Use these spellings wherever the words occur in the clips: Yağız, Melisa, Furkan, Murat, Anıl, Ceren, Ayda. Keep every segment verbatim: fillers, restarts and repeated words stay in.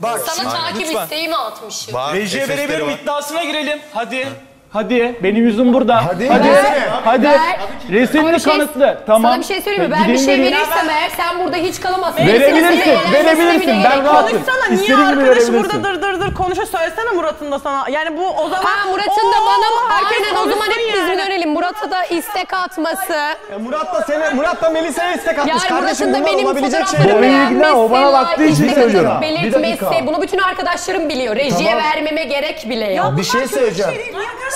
Bak, sana takip isteğimi atmışım. Rejiye verebilir mi? İddiasına girelim. Hadi. Ha. Hadi. Benim yüzüm burada. Hadi. Hadi. Hadi. Ver. Resimli şey, kanıtlı. Tamam. Sana bir şey söyleyeyim mi? Ben bir şey verirsem eğer sen burada hiç kalamazsın. Verebilirsin. Verebilirsin. Ben rahatım. Konuşsana. Niye arkadaş burada dır dır dır konuşa söylesene Murat'ın da sana. Yani bu o zaman. Ha Murat'ın da bana mı? Aynen o zaman hep biz mi dönelim? Murat'a da istek atması. Murat da seni, Murat da Melisa'ya istek atmış. Yani Murat'ın da benim fotoğraflarımı beğenmesi. O bana baktığı için söylüyorum. Belirtmesi. Bunu bütün arkadaşlarım biliyor. Rejiye vermeme gerek bile yok. Bir şey söyleyeceğim.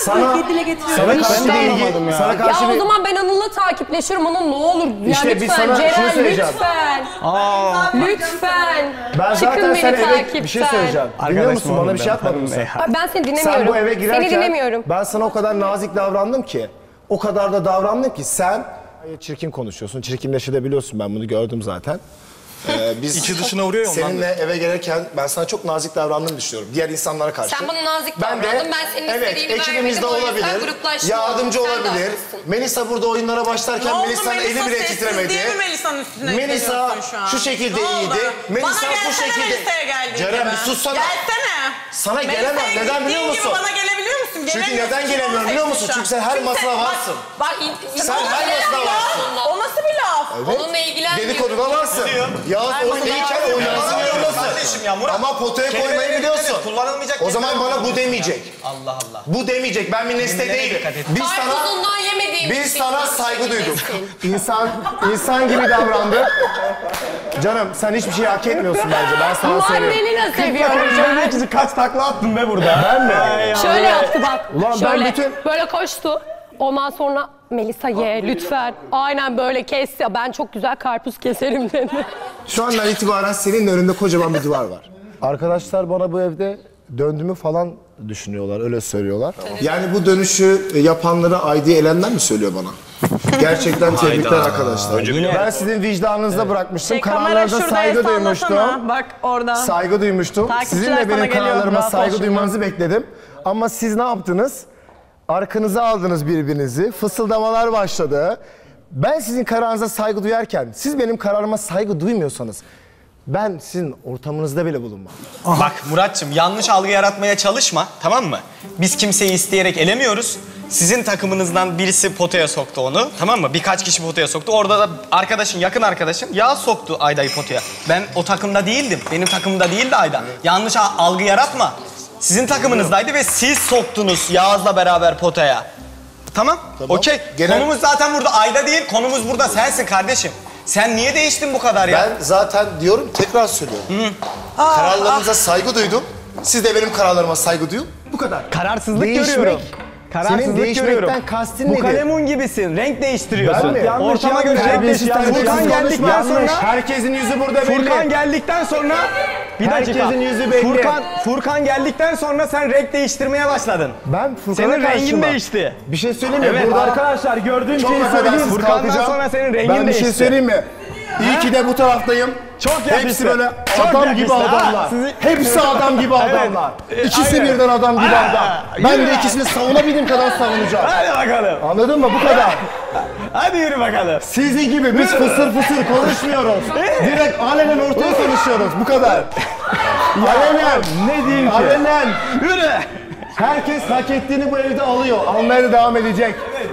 Sana, sana karşı işte, değilim ya. Sana karşı ya o zaman ben Anıl'la takipleşirim. Anıl ne olur ya işte lütfen Ceren lütfen. Aa. Lütfen. Ben zaten sen eve bir şey söyleyeceğim. Dinliyor musun? Bana bir şey atmadın mı sen? Ben seni dinlemiyorum. Sen bu eve girerken seni dinlemiyorum. Ben sana o kadar nazik davrandım ki. O kadar da davrandım ki sen çirkin konuşuyorsun. Çirkinleşebiliyorsun, ben bunu gördüm zaten. Ee, biz İçi dışına vuruyor ondan. Seninle eve gelirken ben sana çok nazik davrandığını düşünüyorum. Diğer insanlara karşı. Sen bana nazik davrandın. Ben, ben senin evet, istediğini vermedim. Olabilir, yardımcı olabilir. Melisa burada oyunlara başlarken Melisa'nın eli bile titremedi. Melisa şu şekilde iyiydi. Melisa bu şekilde. Ceren bir sussana. Gelsene. Sana gelemem. Neden biliyor musun? Çünkü neden gelemiyorum biliyor musun? Çünkü sen her masada varsın. Sen her masada varsın. O nasıl bir laf? Onunla ilgilenmiyor. Dedikoduda varsın. Yağız oyun değilken oynarsın yorulmasın. Ama potaya koymayı biliyorsun. O zaman bana bu demeyecek. Allah Allah. Bu demeyecek. Ben bir nesne değilim. Biz sana, biz sana saygı duyduk. İnsan, insan gibi davrandı. Canım sen hiçbir şey hak etmiyorsun bence. Ben sana söylüyorum. Muhammed'i seviyorum. Kaç takla attın be burada? Ben mi? Şöyle yaptı bak. Ulan ben bütün... Böyle koştu. Ondan sonra Melisa ye lütfen. Aynen böyle kes ya. Ben çok güzel karpuz keserim dedi. Şu andan itibaren senin önünde kocaman bir duvar var. Arkadaşlar bana bu evde döndüğümü falan düşünüyorlar. Öyle söylüyorlar. Tamam. Yani bu dönüşü yapanlara Ayda'yı elenden mi söylüyor bana? Gerçekten tebrikler arkadaşlar. Ben sizin vicdanınızda evet. bırakmıştım. Şey, kanallarda saygı duymuştum. Bak orada. Saygı duymuştum. Sizin de benim kanallarıma saygı duymanızı bekledim. Ama siz ne yaptınız? Arkanıza aldınız birbirinizi. Fısıldamalar başladı. Ben sizin kararınıza saygı duyarken siz benim kararıma saygı duymuyorsanız ben sizin ortamınızda bile bulunmam. Aha. Bak Murat'cığım yanlış algı yaratmaya çalışma, tamam mı? Biz kimseyi isteyerek elemiyoruz. Sizin takımınızdan birisi potaya soktu onu, tamam mı? Birkaç kişi potaya soktu. Orada da arkadaşın, yakın arkadaşın Yağız soktu Ayda'yı potaya. Ben o takımda değildim. Benim takımda değildi Ayda. Yanlış algı yaratma. Sizin takımınızdaydı ve siz soktunuz Yağız'la beraber potaya. Tamam, tamam. Okey. Genel... Konumuz zaten burada Ayda değil, konumuz burada sensin kardeşim. Sen niye değiştin bu kadar ya? Ben zaten diyorum, tekrar söylüyorum. Hı. Aa, kararlarınıza ah. saygı duydum. Siz de benim kararlarıma saygı duyun. Bu kadar. Kararsızlık Değişmek. görüyorum. Kararsızlık Senin değişmekten görüyorum. kastın nedir? Bu kalemun gibisin, renk değiştiriyorsun. Ben mi? Yanlış, Ortama yanlış, göre renk değiştiriyorsun. Furkan geldikten sonra... Herkesin yüzü burada belli. Furkan geldikten sonra... Bir dakika. Herkesin yüzü belli. Furkan, Furkan geldikten sonra sen renk değiştirmeye başladın. Ben Furkan'a Senin karşıma. rengin değişti. Bir şey söyleyeyim mi? Evet. Burada arkadaşlar gördüğüm şeyi söyleyeyim. Furkan'dan sonra senin rengin ben değişti. Ben bir şey söyleyeyim mi? Ha? İyi ki de bu taraftayım. Çok yakıştı. Hepsi böyle Çok adam yakıştı. gibi adamlar. Sizi... Hepsi adam gibi adamlar. Evet. İkisi Aynen. birden adam gibi Aa, adam. Ben de ikisini savunabildiğim kadar savunacağım. Hadi bakalım. Anladın mı? Bu kadar. Hadi yürü bakalım. Sizin gibi biz fısır fısır konuşmuyoruz. Direkt alenen ortaya konuşuyoruz. Bu kadar. Alenen. Ne diyeyim ki? Alenen. Yürü. Herkes hak ettiğini bu evde alıyor. Almaya devam edecek. Evet.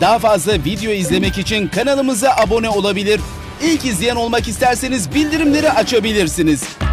Daha fazla video izlemek için kanalımıza abone olabilir. İlk izleyen olmak isterseniz bildirimleri açabilirsiniz.